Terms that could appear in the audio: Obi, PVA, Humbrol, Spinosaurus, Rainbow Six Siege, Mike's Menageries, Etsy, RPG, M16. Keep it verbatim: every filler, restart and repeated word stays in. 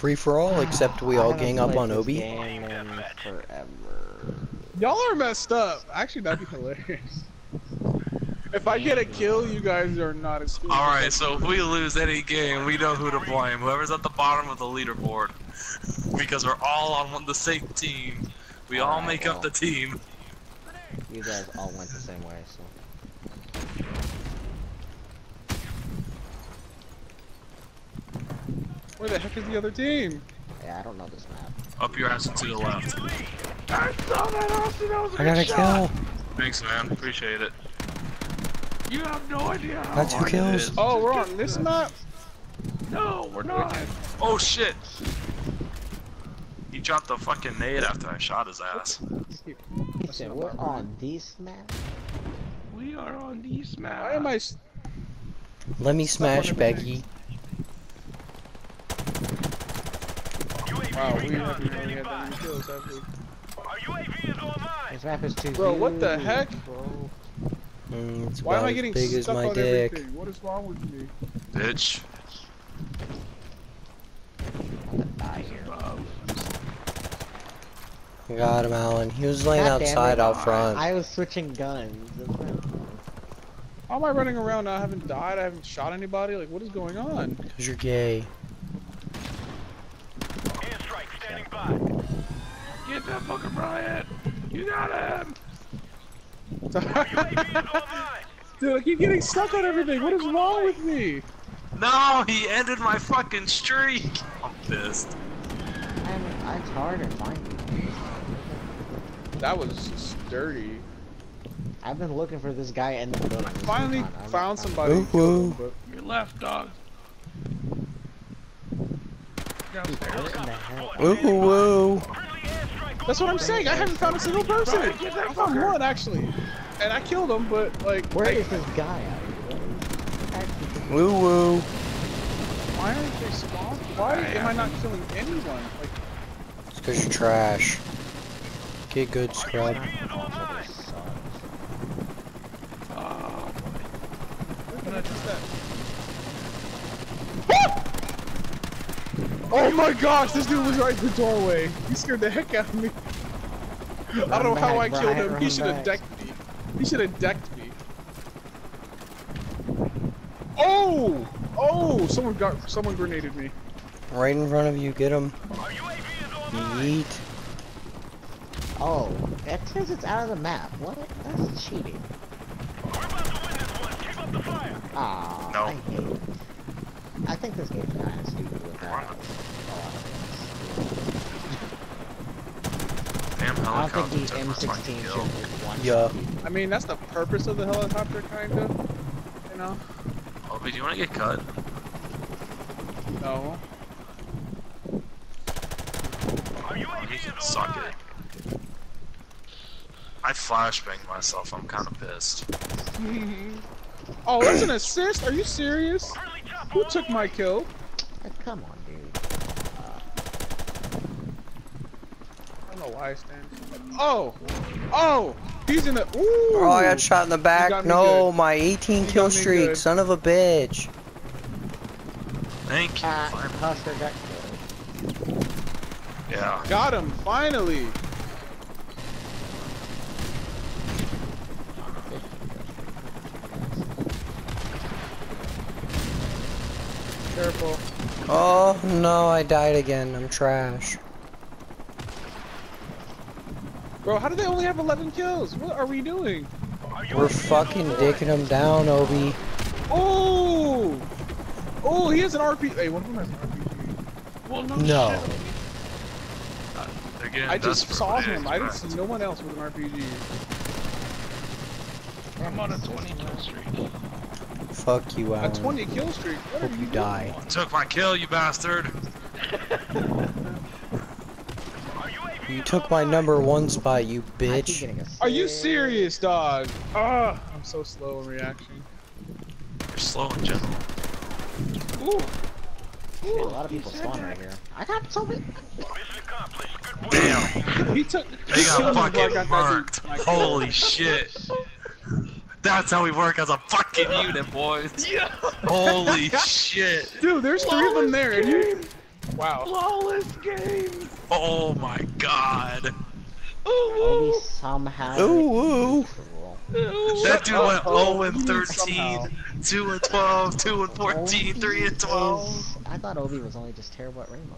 free for all, except we all gang up on Obi. Y'all are messed up. Actually, that'd be hilarious. If I get a kill, you guys are not excused. Alright, so if we lose any game, we know who to blame. Whoever's at the bottom of the leaderboard. Because we're all on the same team. We all, all right, make well, up the team. You guys all went the same way, so... Where the heck is the other team? Yeah, I don't know this map. Up your ass and to the left. I saw that, Austin! That was a I got a shot. Kill! Thanks, man. Appreciate it. You have no idea how That's two kills. Oh, we're on this map? No, we're not. Oh, shit. He dropped a fucking nade after I shot his ass. He said, we're on this map? We are on this map. Why am I... Let me smash, Becky. Wow, we really had that many kills, haven't we? This map is too Bro, huge, what the heck? Bro. Mm, it's Why am I getting big stuck as my on dick. Everything? What is wrong with me? Bitch. I'm gonna die here. I got him, Alan. He was laying God outside out front. I was switching guns. How am I running around now? I haven't died. I haven't shot anybody. Like, what is going on? Because you're gay. Airstrike standing by. Get that fucking Brian. You got him. Dude, I keep getting stuck on everything. What is wrong with me? No, he ended my fucking streak. I'm pissed. I'm, I'm tired of finding it. That was just dirty. I've been looking for this guy in the building. I finally found, found somebody. Ooh, ooh. Him, You're left, dog. Ooh, ooh, ooh. That's what I'm saying. I haven't found a single person. I found one actually, and I killed him. But like, where I... is this guy out here? Woo woo. Why aren't they spawned? Why am I not killing anyone? Like, it's because you're trash. Get good, scrub. Oh, Oh my gosh, this dude was right in the doorway. He scared the heck out of me. Run I don't know back, how I Brian, killed him. He should have decked me. He should have decked me. Oh! Oh! Someone got. Someone grenaded me. Right in front of you. Get him. Yeet. Oh, that says it's out of the map. What? That's cheating. We're about to win this one. Keep up the fire. Aww, no. I hate it. I think this game's kind of stupid with that. Damn helicopter. I don't think the M sixteen should be one. Yeah. I mean, that's the purpose of the helicopter, kind of. You know? Oh, but do you want to get cut? No. Are you oh, you can suck it. I flashbanged myself. I'm kind of pissed. Oh, that's an assist? Are you serious? Who took my kill? Oh, come on, dude. I don't know why I stand. Oh! Oh! He's in the. Ooh! Oh, I got shot in the back. No, good. My eighteen he kill streak. Good. Son of a bitch. Thank you. Uh, Husker got killed. Yeah. Got him, finally! Careful. Oh no, I died again. I'm trash. Bro, how do they only have eleven kills? What are we doing? We're fucking dicking them down, Obi. Oh! Oh, he has an R P. Hey, one of them has an R P G. Well, no. No. Shit. I just saw him. I didn't see no one else with an R P G. I'm on a twenty kill streak. Fuck you, Alan. A twenty kill streak. What Hope you, you die. Took my kill, you bastard. You took my number one spot, you bitch. Are you serious, dog? Ah, I'm so slow in reaction. You're slow in general. Ooh. Ooh, a lot of people spawn right here. I got so many. Damn. He took. They got fucking marked. Holy shit. That's how we work as a fucking unit, boys. Yeah. Holy shit. Dude, there's three of them there, and you Wow. Flawless game! Oh my god. Ooh, ooh. Somehow. Ooh, ooh. That dude went zero and thirteen, two and twelve, two and fourteen, three and twelve. I thought Obi was only just terrible at Rainbow.